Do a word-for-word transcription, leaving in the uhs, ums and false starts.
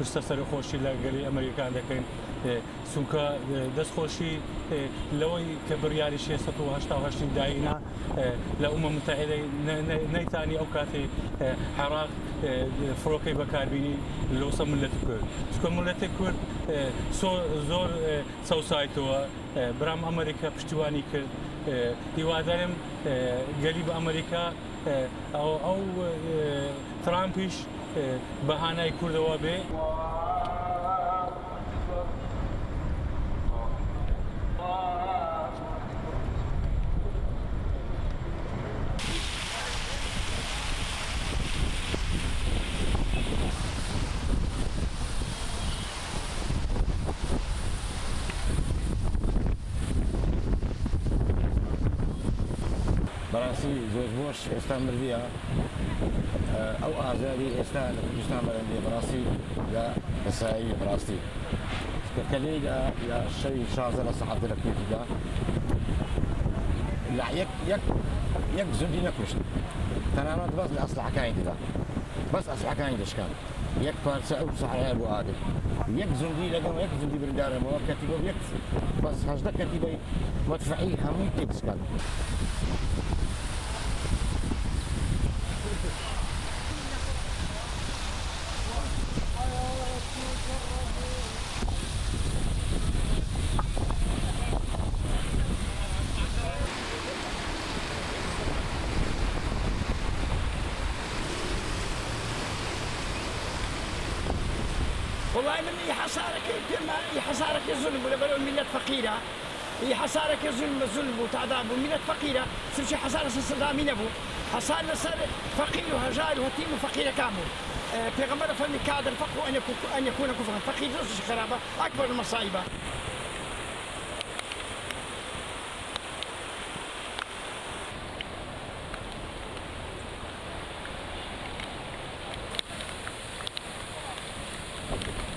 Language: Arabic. پشت سر خوشی لگلی آمریکا دکن سونکا دست خوشی لوی کبریاری شیست و هشت و هشتین داینا لامم متحده نیتانی اوقاتی حراق فروقی بکاربینی لوس ملت کرد. سکن ملت کرد زور سوسایت و برام آمریکا پشتیبانی کرد. ایوادارم قریب آمریکا او او ترامپیش بهانه کرده و به براسی زود باش استان بردیا او آزادی استان استان بردی براسی لا رسائل براسی كليل لا شيء شاذر صحة لكيف دا لا يك يك يك زودينا كوشت تنامات بس الأصلح كاين دا بس أصلح كاين إشكال يك فارس أو صحيح أبو عادل يك زودي لقوا يك زودي بردار مواكتيبه يك بس هجدا كتيبه مدفعي همي كيسكال والله من حصارك كل حصارك ظلم ولا بلون ملة فقيرة حصارك ظلم ظلم وتعذاب وملة فقيرة شوف شي حصار صدام من ابو حصارنا صار فقير وهجال وهتيم وفقيرة كامل بيغمر فني كادر فقه ان ان يكون كفرا فقير شي خرابة اكبر المصايب. Thank you.